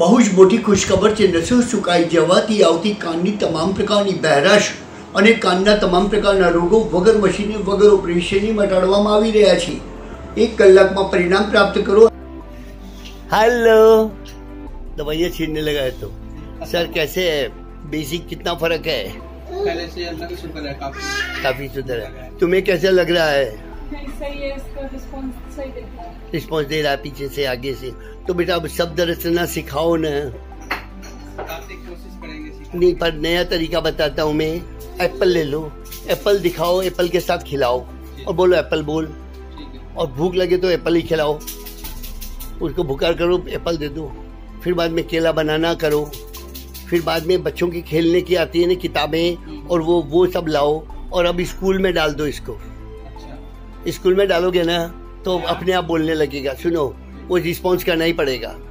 બહુ જ મોટી ખુશખબર છે. નસો સુકાઈ જવાથી આવતી કાનની તમામ પ્રકારની બહેરાશ અને કાનના તમામ પ્રકારના રોગો વગર મશીને વગર ઓપરેશનની મટાડવામાં આવી રહ્યા છે. એક કલાકમાં પરિણામ પ્રાપ્ત કરો. हेलो दवाइयाँ छीनने लगा है तो सर कैसे है, बेसिक कितना फर्क है? पहले से अलग सुपर है, काफी सुधर है. तुम्हें कैसा लग रहा है? सही है, उसका रिस्पांस सही दे रहा है. रिस्पांस दे रहा है पीछे से आगे से. तो बेटा अब शब्द रचना सिखाओ ना. आपसे कोशिश करेंगे सिखाने. नहीं पर नया तरीका बताता हूँ मैं. एप्पल ले लो, एप्पल दिखाओ, एप्पल के साथ खिलाओ और बोलो एप्पल बोल. और भूख लगे तो एप्पल ही खिलाओ उसको. भुकार करो एप्पल दे दो. फिर बाद में केला बनाना करो. फिर बाद में बच्चों की खेलने की आती है ना किताबें और वो सब लाओ. और अब स्कूल में डाल दो इसको. स्कूल में डालोगे ना तो अपने आप बोलने लगेगा. सुनो वो रिस्पॉन्स करना ही पड़ेगा.